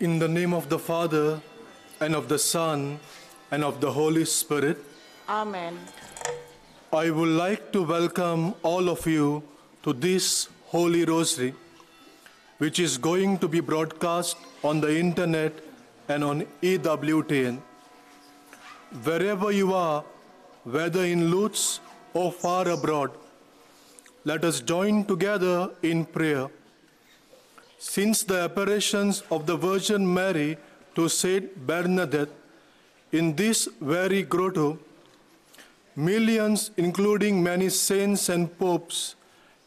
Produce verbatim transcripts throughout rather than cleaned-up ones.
In the name of the Father, and of the Son, and of the Holy Spirit. Amen. I would like to welcome all of you to this Holy Rosary, which is going to be broadcast on the internet and on E W T N. Wherever you are, whether in Lourdes or far abroad, let us join together in prayer. Since the apparitions of the Virgin Mary to Saint Bernadette in this very grotto, millions, including many saints and popes,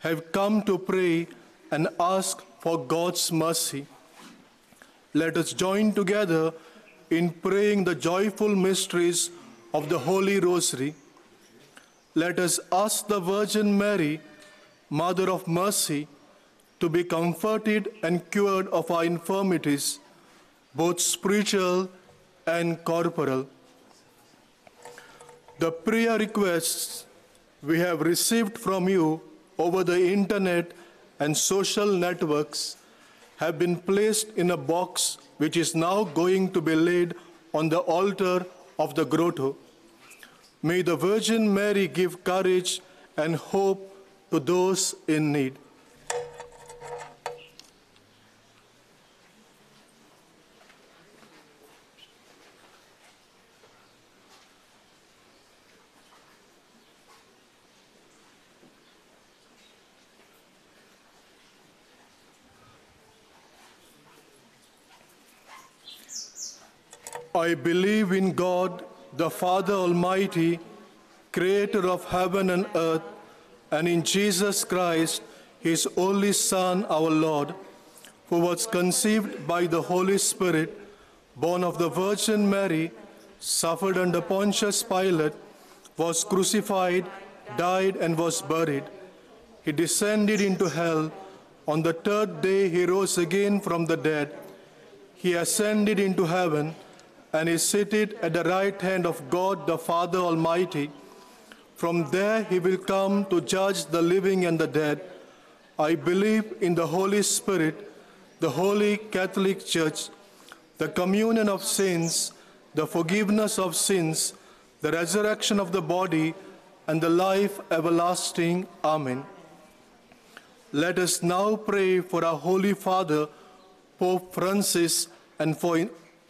have come to pray and ask for God's mercy. Let us join together in praying the joyful mysteries of the Holy Rosary. Let us ask the Virgin Mary, Mother of Mercy, to be comforted and cured of our infirmities, both spiritual and corporal. The prayer requests we have received from you over the internet and social networks have been placed in a box which is now going to be laid on the altar of the grotto. May the Virgin Mary give courage and hope to those in need. I believe in God, the Father Almighty, creator of heaven and earth, and in Jesus Christ, his only Son, our Lord, who was conceived by the Holy Spirit, born of the Virgin Mary, suffered under Pontius Pilate, was crucified, died, and was buried. He descended into hell. On the third day, he rose again from the dead. He ascended into heaven, and is seated at the right hand of God the Father Almighty. From there he will come to judge the living and the dead. I believe in the Holy Spirit, the Holy Catholic Church, the communion of saints, the forgiveness of sins, the resurrection of the body, and the life everlasting. Amen. Let us now pray for our Holy Father, Pope Francis, and for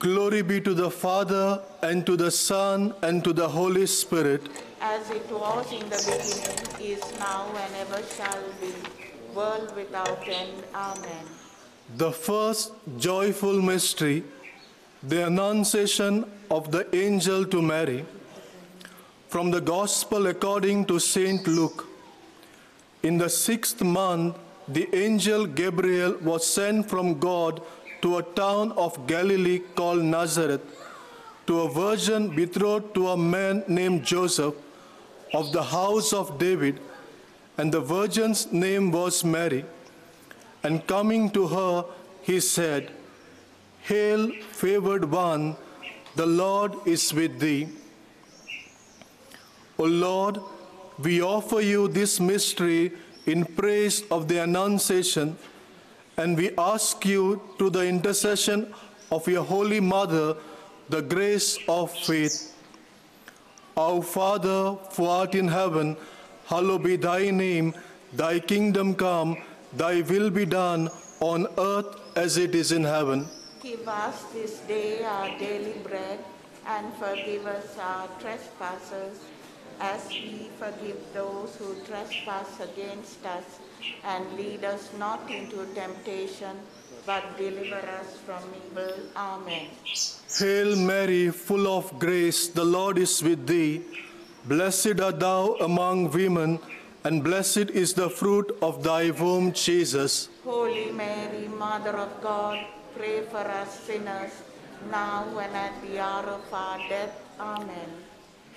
Glory be to the Father, and to the Son, and to the Holy Spirit. As it was in the beginning, is now, and ever shall be, world without end. Amen. The first joyful mystery, the Annunciation of the Angel to Mary. From the Gospel according to Saint Luke. In the sixth month, the angel Gabriel was sent from God to a town of Galilee called Nazareth, to a virgin betrothed to a man named Joseph, of the house of David, and the virgin's name was Mary. And coming to her, he said, Hail, favored one, the Lord is with thee. O Lord, we offer you this mystery in praise of the Annunciation, and we ask you, through the intercession of your Holy Mother, the grace of faith. Our Father, who art in heaven, hallowed be thy name. Thy kingdom come, thy will be done, on earth as it is in heaven. Give us this day our daily bread, and forgive us our trespasses, as we forgive those who trespass against us. And lead us not into temptation, but deliver us from evil. Amen. Hail Mary, full of grace, the Lord is with thee. Blessed art thou among women, and blessed is the fruit of thy womb, Jesus. Holy Mary, Mother of God, pray for us sinners, now and at the hour of our death. Amen.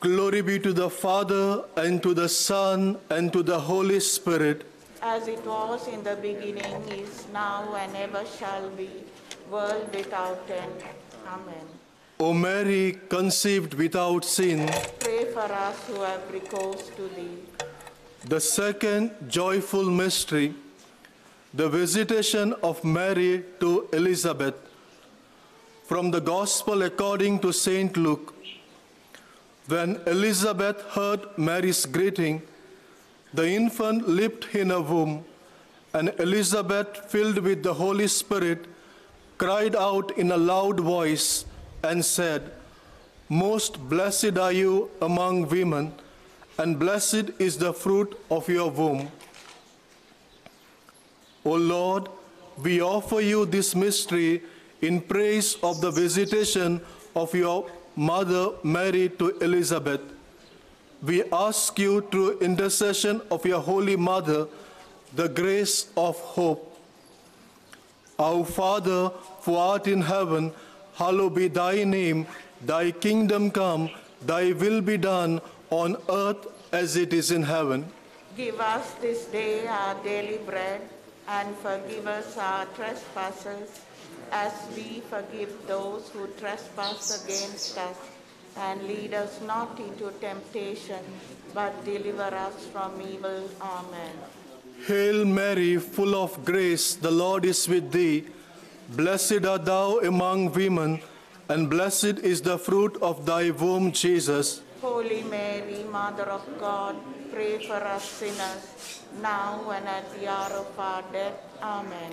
Glory be to the Father, and to the Son, and to the Holy Spirit. As it was in the beginning, is now, and ever shall be, world without end. Amen. O Mary, conceived without sin, pray for us who have recourse to thee. The second joyful mystery, the visitation of Mary to Elizabeth. From the Gospel according to Saint Luke. When Elizabeth heard Mary's greeting, the infant leaped in her womb, and Elizabeth, filled with the Holy Spirit, cried out in a loud voice and said, "Most blessed are you among women, and blessed is the fruit of your womb." O Lord, we offer you this mystery in praise of the visitation of your Mother Mary to Elizabeth. We ask you, through intercession of your Holy Mother, the grace of hope. Our Father, who art in heaven, hallowed be thy name. Thy kingdom come, thy will be done, on earth as it is in heaven. Give us this day our daily bread, and forgive us our trespasses, as we forgive those who trespass against us. And lead us not into temptation, but deliver us from evil. Amen. Hail Mary, full of grace, the Lord is with thee. Blessed art thou among women, and blessed is the fruit of thy womb, Jesus. Holy Mary, Mother of God, pray for us sinners, now and at the hour of our death. Amen.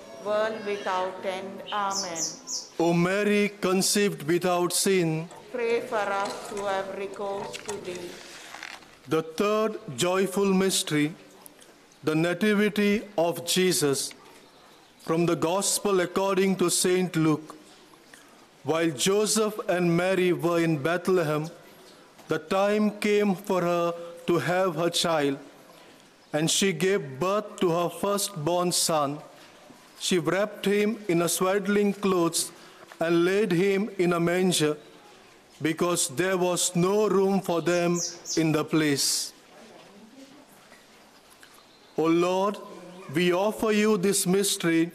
world without end. Amen. O Mary, conceived without sin, pray for us who have recourse to thee. The third joyful mystery, the Nativity of Jesus. From the Gospel according to Saint Luke. While Joseph and Mary were in Bethlehem, the time came for her to have her child, and she gave birth to her firstborn son. She wrapped him in a swaddling clothes and laid him in a manger, because there was no room for them in the place. O Lord, we offer you this mystery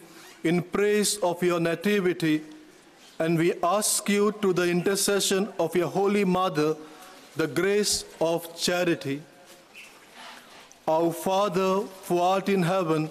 in praise of your nativity, and we ask you, through the intercession of your Holy Mother, the grace of charity. Our Father, who art in heaven,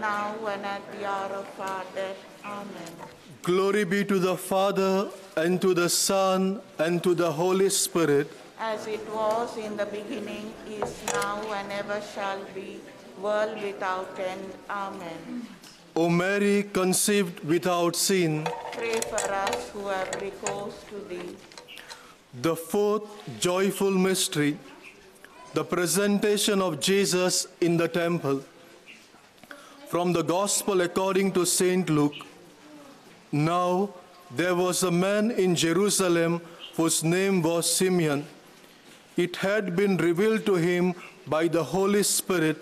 now and at the hour of our death. Amen. Glory be to the Father, and to the Son, and to the Holy Spirit. As it was in the beginning, is now, and ever shall be, world without end. Amen. O Mary, conceived without sin, pray for us who have recourse to thee. The fourth joyful mystery, the presentation of Jesus in the temple. From the Gospel according to Saint Luke. Now there was a man in Jerusalem whose name was Simeon. It had been revealed to him by the Holy Spirit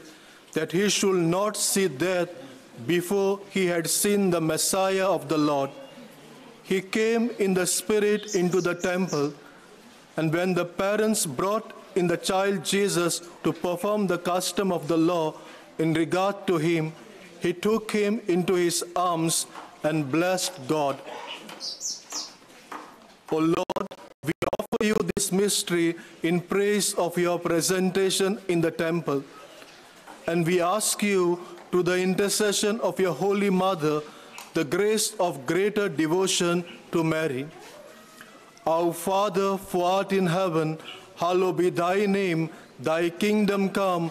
that he should not see death before he had seen the Messiah of the Lord. He came in the Spirit into the temple, and when the parents brought in the child Jesus to perform the custom of the law in regard to him, he took him into his arms and blessed God. O Lord, we offer you this mystery in praise of your presentation in the temple. And we ask you, through the intercession of your Holy Mother, the grace of greater devotion to Mary. Our Father, who art in heaven, hallowed be thy name. Thy kingdom come,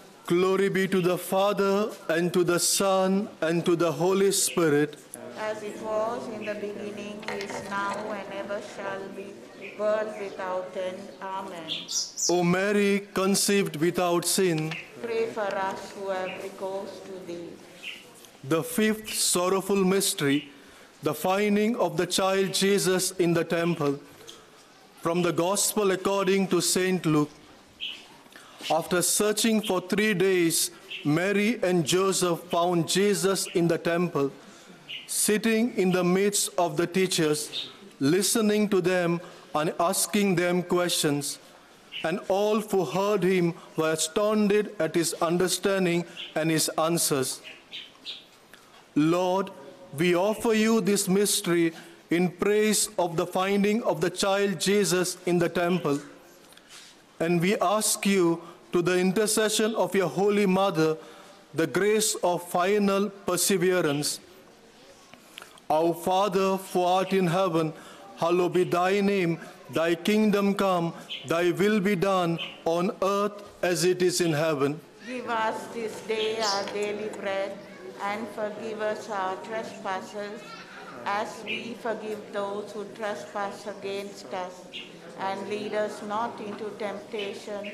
Glory be to the Father, and to the Son, and to the Holy Spirit. As it was in the beginning, is now, and ever shall be, world without end. Amen. O Mary, conceived without sin, pray for us who have recourse to thee. The fifth sorrowful mystery, the finding of the child Jesus in the temple. From the Gospel according to Saint Luke. After searching for three days, Mary and Joseph found Jesus in the temple, sitting in the midst of the teachers, listening to them and asking them questions. And all who heard him were astounded at his understanding and his answers. Lord, we offer you this mystery in praise of the finding of the child Jesus in the temple. And we ask you, to the intercession of your Holy Mother, the grace of final perseverance. Our Father, who art in heaven, hallowed be thy name. Thy kingdom come, thy will be done, on earth as it is in heaven. Give us this day our daily bread, and forgive us our trespasses, as we forgive those who trespass against us. And lead us not into temptation,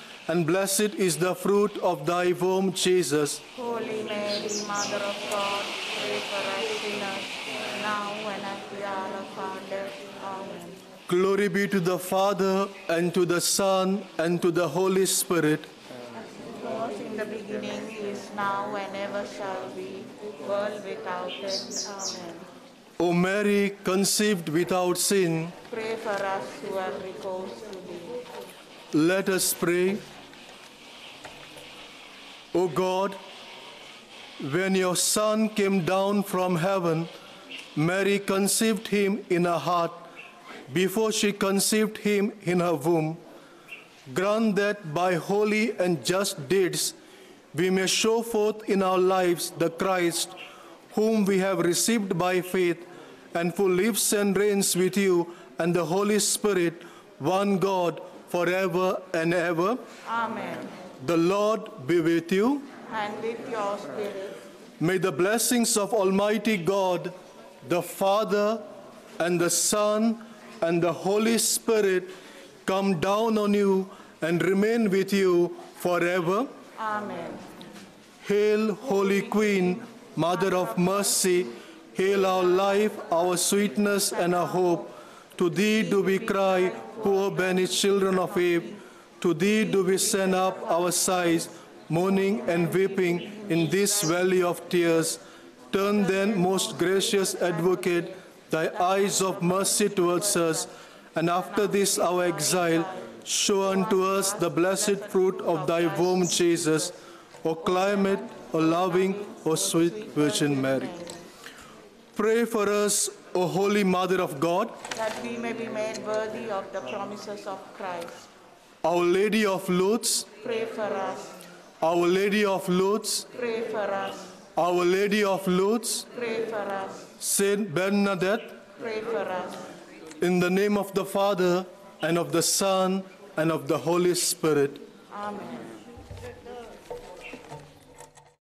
and blessed is the fruit of thy womb, Jesus. Holy Mary, Mother of God, pray for us sinners, now and at the hour of our death. Amen. Glory be to the Father, and to the Son, and to the Holy Spirit. As it was in the beginning, is now, and ever shall be, world without end. Amen. O Mary, conceived without sin, pray for us who have recourse to thee. Let us pray. O God, when your Son came down from heaven, Mary conceived him in her heart before she conceived him in her womb. Grant that by holy and just deeds we may show forth in our lives the Christ, whom we have received by faith, and who lives and reigns with you and the Holy Spirit, one God, forever and ever. Amen. The Lord be with you. And with your spirit. May the blessings of Almighty God, the Father, and the Son, and the Holy Spirit come down on you and remain with you forever. Amen. Hail, Holy Queen, Mother of mercy, hail our life, our sweetness, and our hope. To thee do we cry, poor banished children of Eve. To thee do we send up our sighs, mourning and weeping in this valley of tears. Turn then, most gracious advocate, thy eyes of mercy towards us, and after this our exile, show unto us the blessed fruit of thy womb, Jesus. O clement, O loving, O sweet Virgin Mary. Pray for us, O Holy Mother of God, that we may be made worthy of the promises of Christ. Our Lady of Lourdes, pray for us. Our Lady of Lourdes, pray for us. Our Lady of Lourdes, pray for us. Saint Bernadette, pray for us. In the name of the Father, and of the Son, and of the Holy Spirit. Amen.